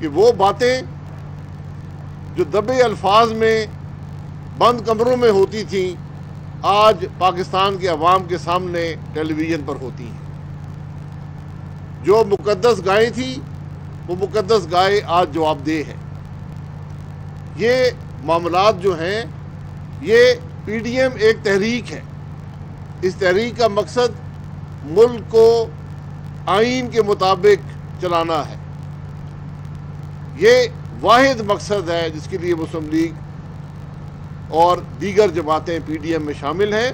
कि वो बातें जो दबे अल्फाज में बंद कमरों में होती थीं, आज पाकिस्तान के अवाम के सामने टेलीविज़न पर होती हैं। जो मुकद्दस गाय थी वो मुकद्दस गाय आज जवाबदेह है। ये मामलात जो हैं, ये पीडीएम एक तहरीक है। इस तहरीक का मकसद मुल्क को आइन के मुताबिक चलाना है। ये वाहिद मकसद है जिसके लिए मुस्लिम लीग और दीगर जमातें पीडीएम में शामिल हैं।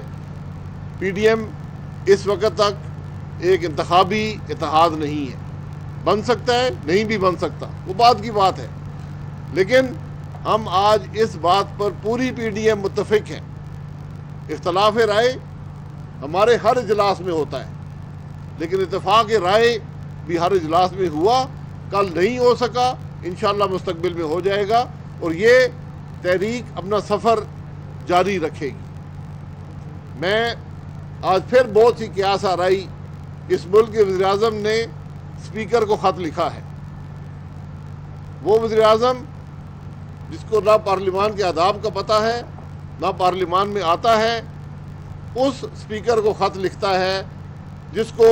पीडीएम इस वक्त तक एक इंतखाबी इतिहाद नहीं है। बन सकता है, नहीं भी बन सकता, वो बात की बात है। लेकिन हम आज इस बात पर पूरी पीडीएम मुत्तफिक है। इख्तलाफ राय हमारे हर इजलास में होता है, लेकिन इत्तेफाक राय भी हर इजलास में हुआ। कल नहीं हो सका, इंशाअल्लाह मुस्तकबिल में हो जाएगा और ये तहरीक अपना सफ़र जारी रखेगी। मैं आज फिर बहुत ही क्यास आराई, इस मुल्क के वज़ीर-ए-आज़म ने स्पीकर को ख़त लिखा है। वो वज़ीर-ए-आज़म जिसको ना पार्लिमान के आदाब का पता है, ना पार्लिमान में आता है, उस स्पीकर को ख़त लिखता है जिसको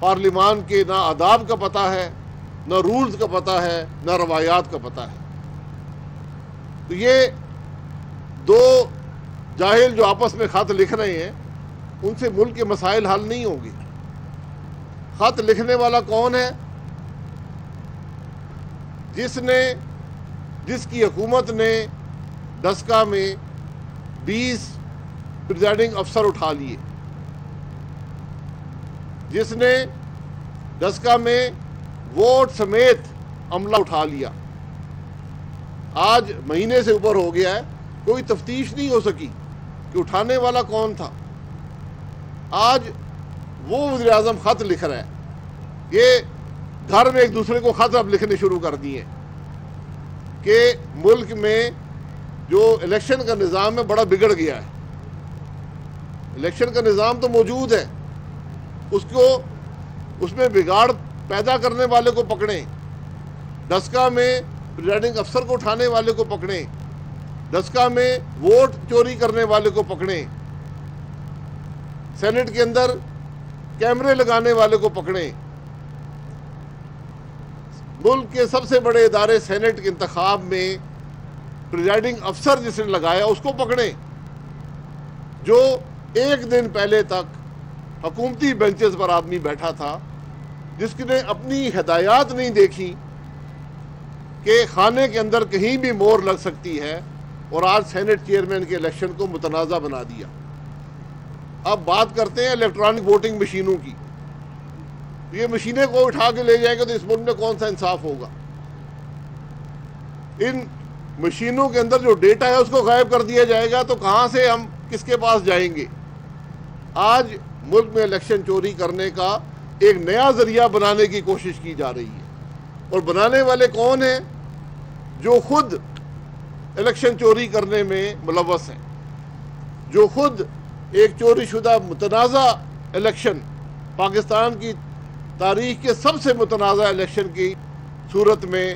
पार्लिमान के ना आदाब का पता है, ना रूल्स का पता है, ना रवायात का पता है। तो ये दो जाहिल जो आपस में ख़त लिख रहे हैं, उनसे मुल्क के मसाइल हल नहीं होंगे। ख़त लिखने वाला कौन है? जिसकी हुकूमत ने डस्का में 20 प्रिजाइडिंग अफसर उठा लिए, जिसने डस्का में वोट समेत अमला उठा लिया। आज महीने से ऊपर हो गया है, कोई तफ्तीश नहीं हो सकी कि उठाने वाला कौन था। आज वो वज़ीर-ए-आज़म ख़त लिख रहा है। ये घर में एक दूसरे को ख़त अब लिखने शुरू कर दिए कि मुल्क में जो इलेक्शन का निज़ाम है बड़ा बिगड़ गया है। इलेक्शन का निज़ाम तो मौजूद है, उसमें बिगाड़ पैदा करने वाले को पकड़ें। डस्का में प्रिजाइडिंग अफसर को उठाने वाले को पकड़ें। डस्का में वोट चोरी करने वाले को पकड़ें। सेनेट के अंदर कैमरे लगाने वाले को पकड़ें। मुल्क के सबसे बड़े इदारे सेनेट के इंतखाब में प्रिजाइडिंग अफसर जिसने लगाया उसको पकड़ें, जो एक दिन पहले तक हकूमती बेंचेस पर आदमी बैठा था, जिसने अपनी हिदायत नहीं देखी कि खाने के अंदर कहीं भी मोहर लग सकती है, और आज सेनेट चेयरमैन के इलेक्शन को मुतनाज़ा बना दिया। अब बात करते हैं इलेक्ट्रॉनिक वोटिंग मशीनों की। ये मशीनें को उठा के ले जाएंगे तो इस मुल्क में कौन सा इंसाफ होगा? इन मशीनों के अंदर जो डेटा है उसको गायब कर दिया जाएगा तो कहाँ से हम किसके पास जाएंगे? आज मुल्क में इलेक्शन चोरी करने का एक नया जरिया बनाने की कोशिश की जा रही है, और बनाने वाले कौन हैं? जो खुद इलेक्शन चोरी करने में मुलव्वस हैं, जो खुद एक चोरी शुदा मुतनाज़ा इलेक्शन, पाकिस्तान की तारीख के सबसे मुतनाज़ा इलेक्शन की सूरत में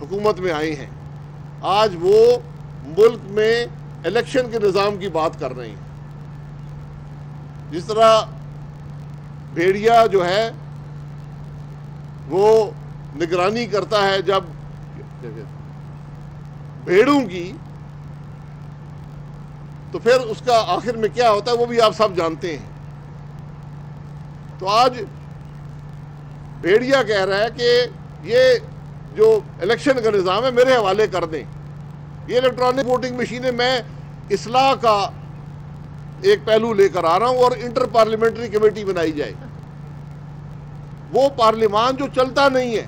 हुकूमत में आए हैं। आज वो मुल्क में इलेक्शन के निज़ाम की बात कर रहे हैं। जिस तरह भेड़िया जो है वो निगरानी करता है जब भेड़ों की, तो फिर उसका आखिर में क्या होता है वो भी आप सब जानते हैं। तो आज भेड़िया कह रहा है कि ये जो इलेक्शन का निज़ाम है मेरे हवाले कर दें। ये इलेक्ट्रॉनिक वोटिंग मशीनें मैं इस्लाह का एक पहलू लेकर आ रहा हूँ, और इंटर पार्लियामेंट्री कमेटी बनाई जाए। वो पार्लियामान जो चलता नहीं है,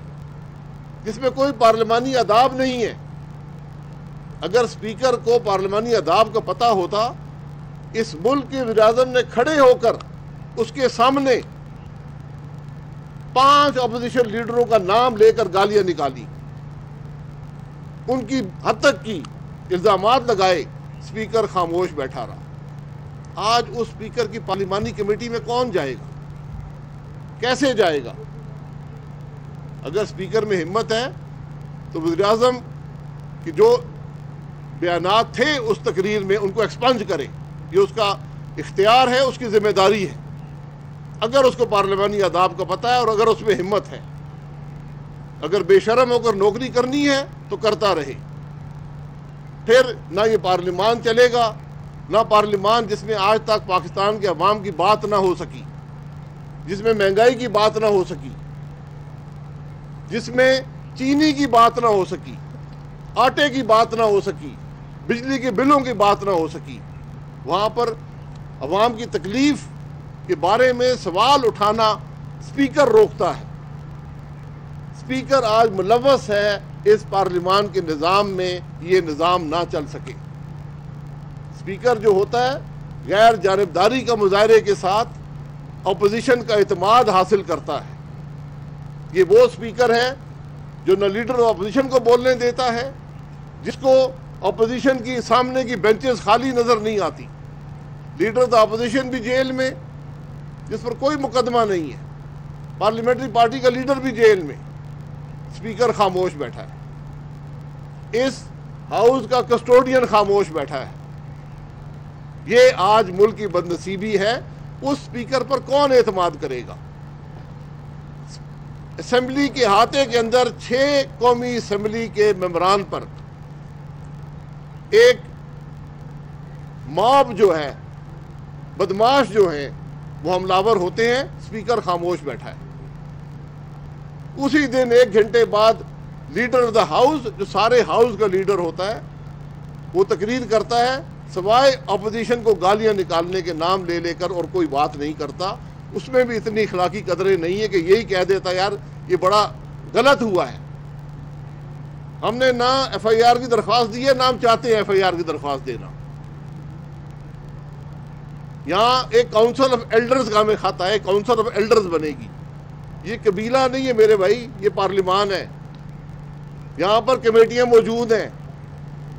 जिसमें कोई पार्लियामानी आदाब नहीं है। अगर स्पीकर को पार्लियामानी आदाब का पता होता, इस मुल्क के वज़ीर-ए-आज़म ने खड़े होकर उसके सामने 5 अपोजिशन लीडरों का नाम लेकर गालियां निकाली, उनकी हद तक की इल्ज़ामात लगाए, स्पीकर खामोश बैठा रहा। आज उस स्पीकर की पार्लिमानी कमेटी में कौन जाएगा, कैसे जाएगा? अगर स्पीकर में हिम्मत है तो वज़ीर आज़म की जो बयानात थे उस तकरीर में उनको एक्सपंज करें, ये उसका इख्तियार है, उसकी ज़िम्मेदारी है, अगर उसको पार्लिमानी आदाब का पता है और अगर उसमें हिम्मत है। अगर बेशरम होकर नौकरी करनी है तो करता रहे, फिर ना ये पार्लिमान चलेगा, ना पार्लिमान जिसमें आज तक पाकिस्तान के अवाम की बात ना हो सकी, जिसमें महंगाई की बात ना हो सकी, जिसमें चीनी की बात ना हो सकी, आटे की बात ना हो सकी, बिजली के बिलों की बात ना हो सकी, वहाँ पर अवाम की तकलीफ़ के बारे में सवाल उठाना स्पीकर रोकता है। स्पीकर आज मुलव्वस है इस पार्लिमान के निज़ाम में, ये निज़ाम ना चल सके। स्पीकर जो होता है गैर जानिबदारी का मुजाहरे के साथ अपोजिशन का एतमाद हासिल करता है। ये वो स्पीकर है जो न लीडर ऑफ अपोजिशन को बोलने देता है, जिसको अपोजिशन की सामने की बेंचेस खाली नज़र नहीं आती, लीडर ऑफ अपोजिशन भी जेल में जिस पर कोई मुकदमा नहीं है, पार्लियामेंट्री पार्टी का लीडर भी जेल में, स्पीकर खामोश बैठा है, इस हाउस का कस्टोडियन खामोश बैठा है। ये आज मुल्क की बदनसीबी है। उस स्पीकर पर कौन एतमाद करेगा? असम्बली के हाथे के अंदर 6 कौमी असम्बली के मेंबरान पर एक मॉब जो है, बदमाश जो है, वो हमलावर होते हैं, स्पीकर खामोश बैठा है। उसी दिन एक घंटे बाद लीडर ऑफ द हाउस, जो सारे हाउस का लीडर होता है, वो तकरीर करता है, सवाए अपोजिशन को गालियां निकालने के नाम ले लेकर, और कोई बात नहीं करता। उसमें भी इतनी इखलाकी कदरें नहीं है कि यही कह देता यार ये बड़ा गलत हुआ है, हमने ना एफआईआर की दरख्वास्त दी है, ना हम चाहते हैं एफआईआर की दरख्वास्त देना। यहाँ एक काउंसिल ऑफ एल्डर्स का हमें खाता है, काउंसिल ऑफ एल्डर्स बनेगी। ये कबीला नहीं है मेरे भाई, ये पार्लिमान है, यहाँ पर कमेटियाँ मौजूद हैं।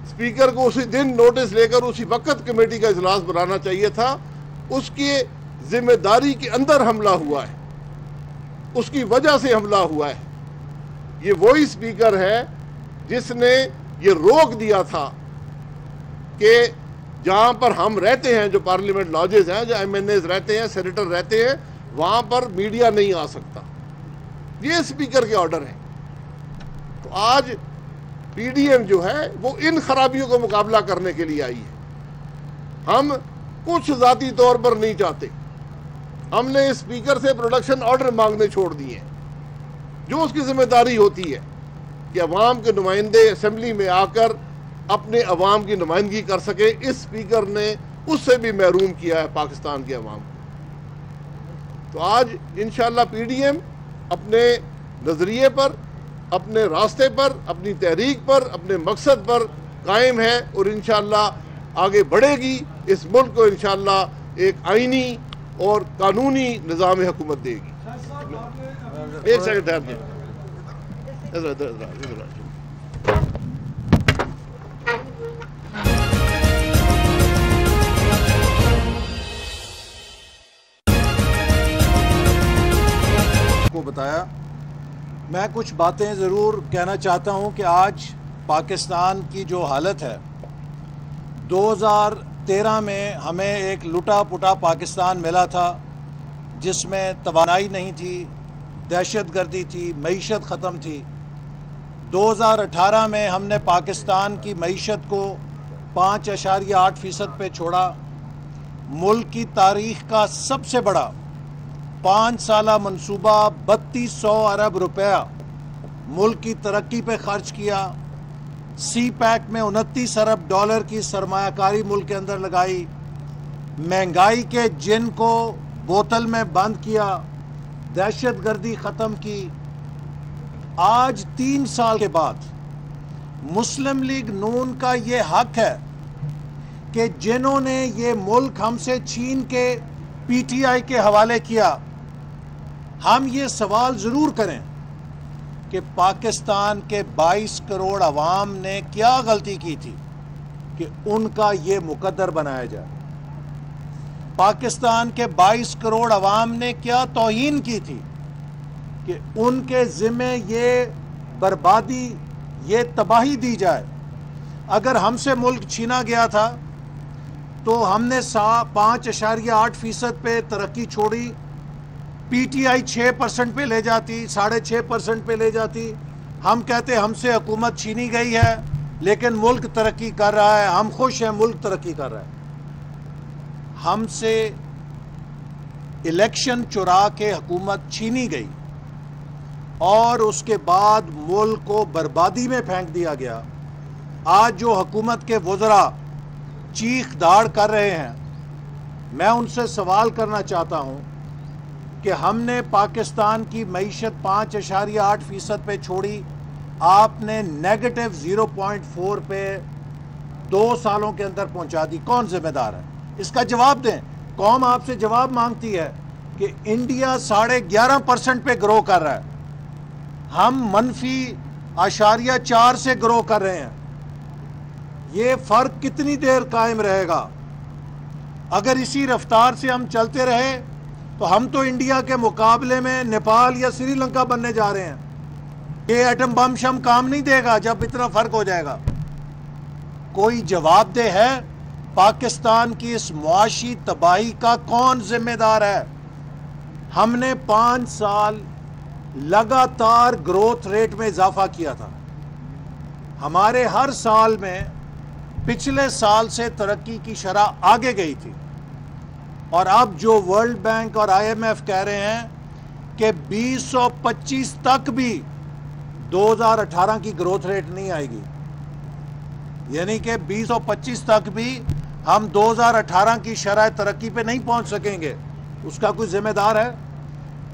स्पीकर को उसी दिन नोटिस लेकर उसी वक्त कमेटी का इजलास बुलाना चाहिए था। उसकी जिम्मेदारी के अंदर हमला हुआ है, उसकी वजह से हमला हुआ है। ये वही स्पीकर है जिसने ये रोक दिया था कि जहाँ पर हम रहते हैं, जो पार्लियामेंट लॉजेस हैं, जो MNAs रहते हैं, सेनेटर रहते हैं, वहाँ पर मीडिया नहीं आ सकता। ये स्पीकर के ऑर्डर है। तो आज PDM जो है वो इन खराबियों का मुकाबला करने के लिए आई है। हम कुछ ज़ाती तौर पर नहीं चाहते, हमने स्पीकर से प्रोडक्शन ऑर्डर मांगने छोड़ दिए हैं, जो उसकी जिम्मेदारी होती है कि अवाम के नुमाइंदे असम्बली में आकर अपने अवाम की नुमाइंदगी कर सके। इस स्पीकर ने उससे भी महरूम किया है पाकिस्तान के अवाम। तो आज इंशाअल्लाह PDM अपने नज़रिए पर, अपने रास्ते पर, अपनी तहरीक पर, अपने मकसद पर कायम है और इंशाअल्लाह आगे बढ़ेगी। इस मुल्क को इंशाअल्लाह एक आइनी और कानूनी निज़ाम हुकूमत देगी। एक सेकंड ठहर। को बताया, मैं कुछ बातें ज़रूर कहना चाहता हूं कि आज पाकिस्तान की जो हालत है, 2013 में हमें एक लुटा पुटा पाकिस्तान मिला था, जिसमें तवानाई नहीं थी, दहशतगर्दी थी, मईशत ख़त्म थी। 2018 में हमने पाकिस्तान की मईशत को 5.8% पर छोड़ा। मुल्क की तारीख़ का सबसे बड़ा 5 साला मनसूबा 3200 अरब रुपया मुल्क की तरक्की पे खर्च किया। CPAC में $29 अरब की सरमायाकारी मुल्क के अंदर लगाई। महंगाई के जिन को बोतल में बंद किया, दहशतगर्दी ख़त्म की। आज 3 साल के बाद मुस्लिम लीग नून का ये हक है कि जिन्होंने ये मुल्क हमसे छीन के PTI के हवाले किया, हम ये सवाल ज़रूर करें कि पाकिस्तान के 22 करोड़ अवाम ने क्या गलती की थी कि उनका ये मुकद्दर बनाया जाए। पाकिस्तान के 22 करोड़ अवाम ने क्या तौहीन की थी कि उनके ज़िम्मे ये बर्बादी, ये तबाही दी जाए। अगर हमसे मुल्क छीना गया था तो हमने 5.8% पे तरक्की छोड़ी, पीटीआई 6% पे ले जाती, 6.5% पे ले जाती। हम कहते हमसे हुकूमत छीनी गई है लेकिन मुल्क तरक्की कर रहा है, हम खुश हैं, मुल्क तरक्की कर रहा है। हमसे इलेक्शन चुरा के हुकूमत छीनी गई और उसके बाद मुल्क को बर्बादी में फेंक दिया गया। आज जो हुकूमत के वज़रा चीख दाड़ कर रहे हैं, मैं उनसे सवाल करना चाहता हूं कि हमने पाकिस्तान की मईशत 5.8% पे छोड़ी, आपने -0.4 पे 2 सालों के अंदर पहुंचा दी। कौन जिम्मेदार है? इसका जवाब दें। कौम आपसे जवाब मांगती है कि इंडिया 11.5% पे ग्रो कर रहा है, हम -0.4 से ग्रो कर रहे हैं। ये फ़र्क कितनी देर कायम रहेगा? अगर इसी रफ्तार से हम चलते रहे तो हम तो इंडिया के मुकाबले में नेपाल या श्रीलंका बनने जा रहे हैं। ये एटम बम शम काम नहीं देगा जब इतना फ़र्क हो जाएगा। कोई जवाबदेह है? पाकिस्तान की इस मुआशी तबाही का कौन जिम्मेदार है? हमने 5 साल लगातार ग्रोथ रेट में इजाफा किया था। हमारे हर साल में पिछले साल से तरक्की की शरह आगे गई थी। और अब जो वर्ल्ड बैंक और आईएमएफ कह रहे हैं कि 2025 तक भी 2018 की ग्रोथ रेट नहीं आएगी, यानी कि 2025 तक भी हम 2018 की शरह तरक्की पे नहीं पहुंच सकेंगे, उसका कोई जिम्मेदार है?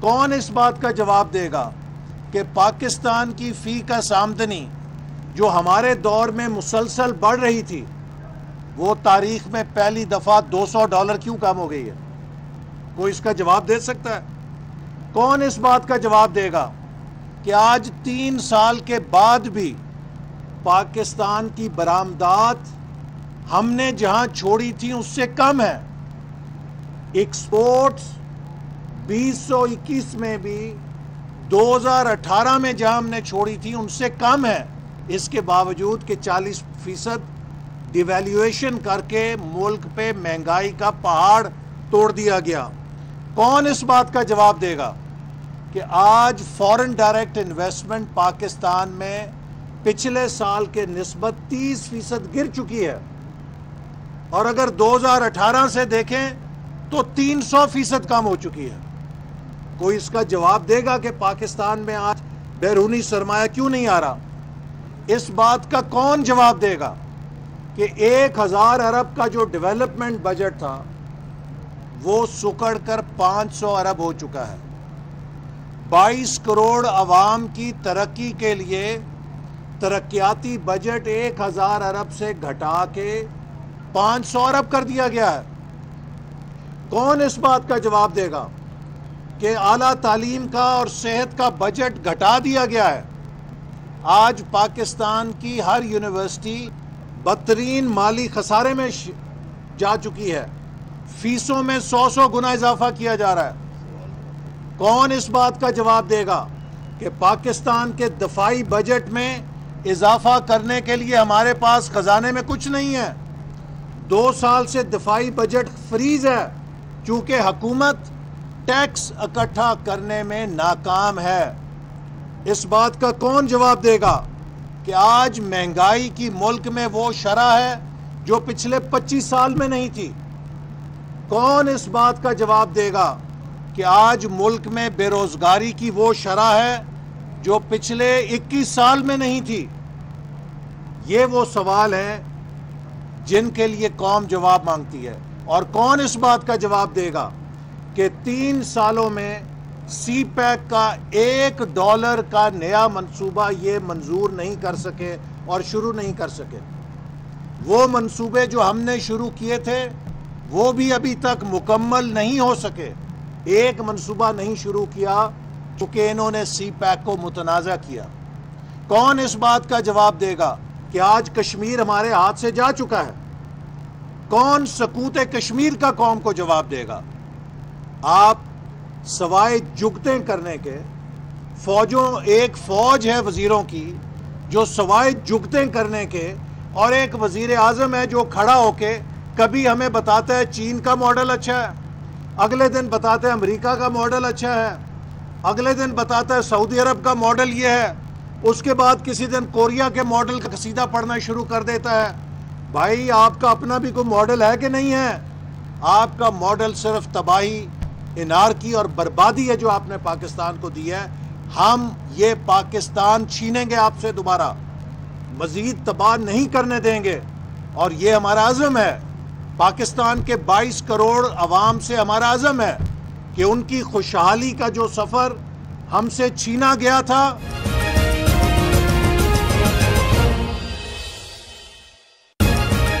कौन इस बात का जवाब देगा कि पाकिस्तान की फी का आमदनी जो हमारे दौर में मुसलसल बढ़ रही थी, वो तारीख में पहली दफ़ा $200 क्यों कम हो गई है? कोई इसका जवाब दे सकता है? कौन इस बात का जवाब देगा कि आज 3 साल के बाद भी पाकिस्तान की बरामदात हमने जहां छोड़ी थी उससे कम है? एक्सपोर्ट्स 2021 में भी 2018 में जहां हमने छोड़ी थी उनसे कम है, इसके बावजूद कि 40% डिवेल्यूएशन करके मुल्क पे महंगाई का पहाड़ तोड़ दिया गया। कौन इस बात का जवाब देगा कि आज फॉरेन डायरेक्ट इन्वेस्टमेंट पाकिस्तान में पिछले साल के निस्बत 30% गिर चुकी है और अगर 2018 से देखें तो 300% कम हो चुकी है? कोई इसका जवाब देगा कि पाकिस्तान में आज बैरूनी सरमाया क्यों नहीं आ रहा? इस बात का कौन जवाब देगा कि 1000 अरब का जो डेवलपमेंट बजट था वो सुकड़ कर 500 अरब हो चुका है? 22 करोड़ आवाम की तरक्की के लिए तरक्याती बजट 1000 अरब से घटा के 500 अरब कर दिया गया है। कौन इस बात का जवाब देगा कि आला तालीम का और सेहत का बजट घटा दिया गया है? आज पाकिस्तान की हर यूनिवर्सिटी बदतरीन माली खसारे में जा चुकी है, फीसों में 100-100 गुना इजाफा किया जा रहा है। कौन इस बात का जवाब देगा कि पाकिस्तान के दफाई बजट में इजाफा करने के लिए हमारे पास खजाने में कुछ नहीं है? 2 साल से दफाई बजट फ्रीज है क्योंकि हुकूमत टैक्स इकट्ठा करने में नाकाम है। इस बात का कौन जवाब देगा कि आज महंगाई की मुल्क में वो शरह है जो पिछले 25 साल में नहीं थी? कौन इस बात का जवाब देगा कि आज मुल्क में बेरोज़गारी की वो शरह है जो पिछले 21 साल में नहीं थी? ये वो सवाल हैं जिनके लिए कौम जवाब मांगती है। और कौन इस बात का जवाब देगा कि 3 सालों में सी पैक का $1 का नया मंसूबा ये मंजूर नहीं कर सके और शुरू नहीं कर सके? वो मंसूबे जो हमने शुरू किए थे वो भी अभी तक मुकम्मल नहीं हो सके। एक मंसूबा नहीं शुरू किया क्योंकि इन्होंने सी पैक को मुतनाज़ा किया। कौन इस बात का जवाब देगा कि आज कश्मीर हमारे हाथ से जा चुका है? कौन सकूत कश्मीर का कौम को जवाब देगा? आप सवाए जुगतें करने के, फौज है वज़ीरों की जो सवाए जुगतें करने के, और एक वजीर आज़म है जो खड़ा होके कभी हमें बताता है चीन का मॉडल अच्छा है, अगले दिन बताता है अमेरिका का मॉडल अच्छा है, अगले दिन बताता है सऊदी अरब का मॉडल ये है, उसके बाद किसी दिन कोरिया के मॉडल का कसीदा पढ़ना शुरू कर देता है। भाई आपका अपना भी कोई मॉडल है कि नहीं है? आपका मॉडल सिर्फ तबाही, इनारकी और बर्बादी है जो आपने पाकिस्तान को दी है। हम ये पाकिस्तान छीनेंगे आपसे, दोबारा मज़ीद तबाह नहीं करने देंगे, और ये हमारा आज़म है। पाकिस्तान के 22 करोड़ आवाम से हमारा आज़म है कि उनकी खुशहाली का जो सफ़र हमसे छीना गया था